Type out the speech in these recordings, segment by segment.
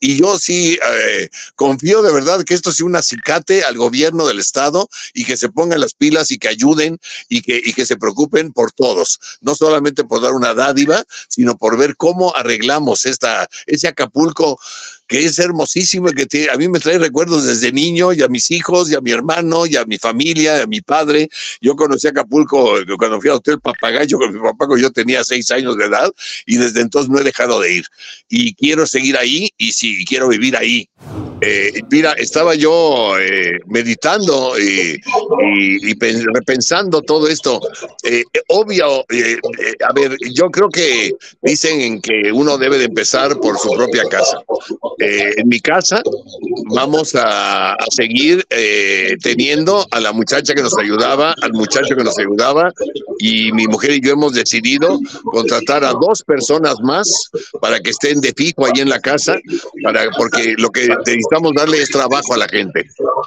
Y yo sí confío de verdad que esto sea un acicate al gobierno del estado y que se pongan las pilas y que ayuden y que se preocupen por todos. No solamente por dar una dádiva, sino por ver cómo arreglamos ese Acapulco que es hermosísimo y que a mí me trae recuerdos desde niño, y a mis hijos, y a mi hermano, y a mi familia, y a mi padre. Yo conocí Acapulco cuando fui al Hotel Papagayo con mi papá cuando yo tenía 6 años de edad, y desde entonces no he dejado de ir. Y quiero seguir ahí, y sí, quiero vivir ahí. Mira, estaba yo meditando y repensando todo esto. Obvio, a ver, yo creo que dicen que uno debe de empezar por su propia casa. En mi casa vamos a seguir teniendo a la muchacha que nos ayudaba, al muchacho que nos ayudaba, y mi mujer y yo hemos decidido contratar a 2 personas más para que estén de fijo ahí en la casa, porque lo que necesitamos darle es trabajo a la gente.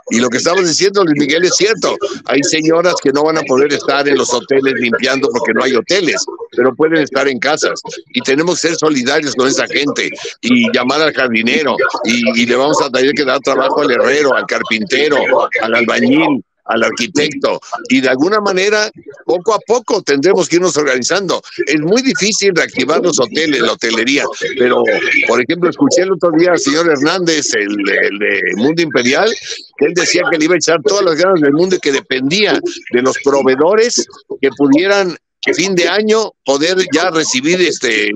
Y lo que estamos diciendo, Luis Miguel, es cierto. Hay señoras que no van a poder estar en los hoteles limpiando porque no hay hoteles, pero pueden estar en casas, y tenemos que ser solidarios con esa gente y llamar al jardinero, y le vamos a tener que dar trabajo al herrero, al carpintero, al albañil, al arquitecto, y de alguna manera poco a poco tendremos que irnos organizando. Es muy difícil reactivar los hoteles, la hotelería, pero por ejemplo escuché el otro día al señor Hernández, el de Mundo Imperial, que él decía que le iba a echar todas las ganas del mundo y que dependía de los proveedores que pudieran fin de año poder ya recibir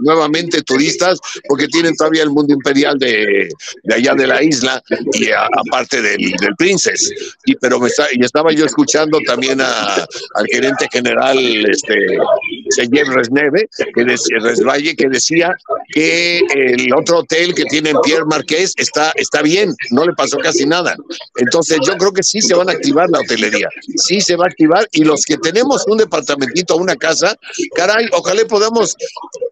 nuevamente turistas, porque tienen todavía el Mundo Imperial de allá de la isla, y aparte del Princess. Y estaba yo escuchando también al gerente general señor Resneve Resvalle, que decía que el otro hotel que tiene Pierre Marqués está bien, no le pasó casi nada. Entonces yo creo que sí se van a activar la hotelería, sí se va a activar, y los que tenemos un departamentito o una casa, caray, ojalá podamos,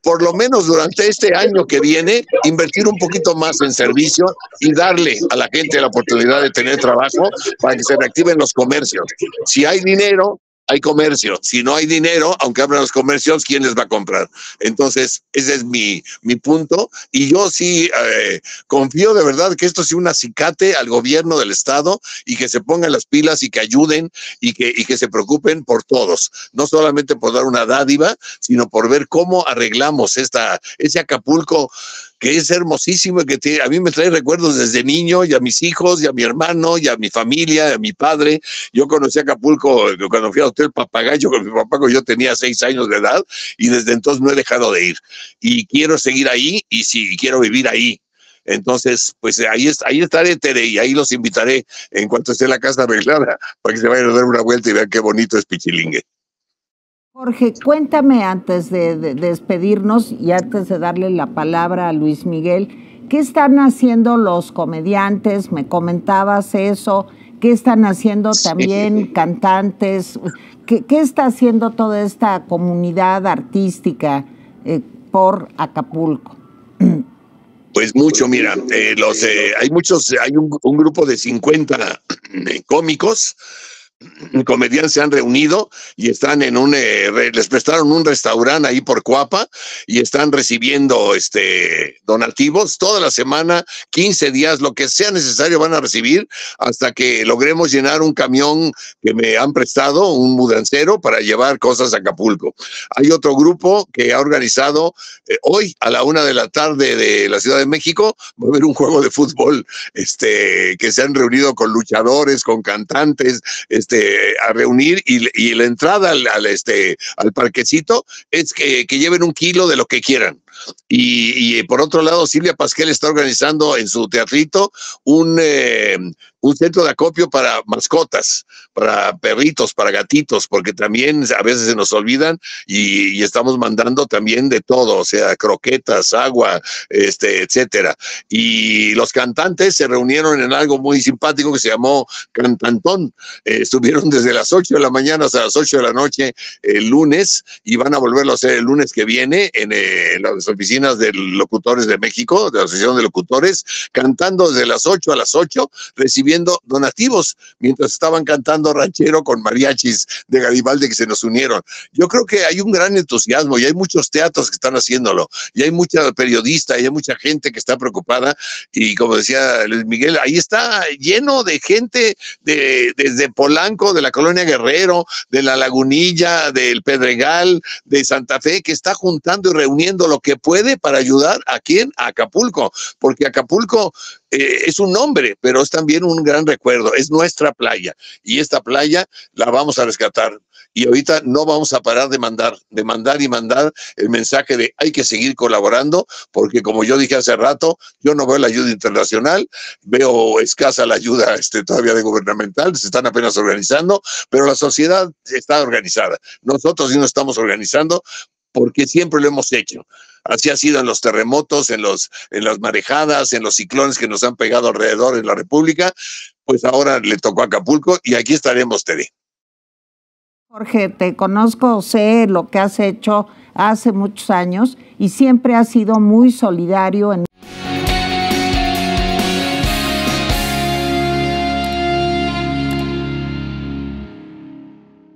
por lo menos durante este año que viene, invertir un poquito más en servicio y darle a la gente la oportunidad de tener trabajo para que se reactiven los comercios. Si hay dinero, hay comercio. Si no hay dinero, aunque abran los comercios, ¿quién les va a comprar? Entonces, ese es mi punto. Y yo sí confío de verdad que esto sea un acicate al gobierno del estado y que se pongan las pilas y que ayuden y que se preocupen por todos. No solamente por dar una dádiva, sino por ver cómo arreglamos ese Acapulco que es hermosísimo y que a mí me trae recuerdos desde niño, y a mis hijos, y a mi hermano, y a mi familia, y a mi padre. Yo conocí Acapulco cuando fui al Hotel Papagayo con mi papá cuando yo tenía 6 años de edad, y desde entonces no he dejado de ir. Y quiero seguir ahí, y sí, quiero vivir ahí. Entonces, pues ahí estaré, Tere, y ahí los invitaré en cuanto esté la casa arreglada, para que se vayan a dar una vuelta y vean qué bonito es Pichilingue. Jorge, cuéntame antes de despedirnos y antes de darle la palabra a Luis Miguel, ¿qué están haciendo los comediantes? Me comentabas eso. ¿Qué están haciendo también cantantes? ¿Qué está haciendo toda esta comunidad artística por Acapulco? Pues mucho, mira, hay un grupo de 50 cómicos, comediantes, se han reunido y están en les prestaron un restaurante ahí por Coapa y están recibiendo donativos toda la semana, 15 días, lo que sea necesario van a recibir hasta que logremos llenar un camión que me han prestado, un mudancero, para llevar cosas a Acapulco. Hay otro grupo que ha organizado hoy a la 1 de la tarde de la Ciudad de México, va a haber un juego de fútbol que se han reunido con luchadores, con cantantes, a reunir, y la entrada al parquecito es que lleven un kilo de lo que quieran. Y por otro lado, Silvia Pasquel está organizando en su teatrito un centro de acopio para mascotas, para perritos, para gatitos, porque también a veces se nos olvidan, y estamos mandando también de todo, o sea, croquetas, agua, etcétera. Y los cantantes se reunieron en algo muy simpático que se llamó Cantantón. Estuvieron desde las 8 de la mañana hasta las 8 de la noche el lunes, y van a volverlo a hacer el lunes que viene en los las oficinas de locutores de México, de la Asociación de Locutores, cantando desde las 8 a las 8, recibiendo donativos, mientras estaban cantando ranchero con mariachis de Garibaldi que se nos unieron. Yo creo que hay un gran entusiasmo y hay muchos teatros que están haciéndolo, y hay muchos periodistas, y hay mucha gente que está preocupada, y como decía Luis Miguel, ahí está lleno de gente desde Polanco, de la colonia Guerrero, de la Lagunilla, del Pedregal, de Santa Fe, que está juntando y reuniendo lo que puede para ayudar a quién, a Acapulco, porque Acapulco es un nombre, pero es también un gran recuerdo, es nuestra playa, y esta playa la vamos a rescatar. Y ahorita no vamos a parar de mandar el mensaje de hay que seguir colaborando, porque como yo dije hace rato, yo no veo la ayuda internacional, veo escasa la ayuda todavía de gubernamental, se están apenas organizando, pero la sociedad está organizada. Nosotros sí nos estamos organizando porque siempre lo hemos hecho. Así ha sido en los terremotos, en las marejadas, en los ciclones que nos han pegado alrededor en la República. Pues ahora le tocó a Acapulco y aquí estaremos, Tere. Jorge, te conozco, sé lo que has hecho hace muchos años y siempre has sido muy solidario en...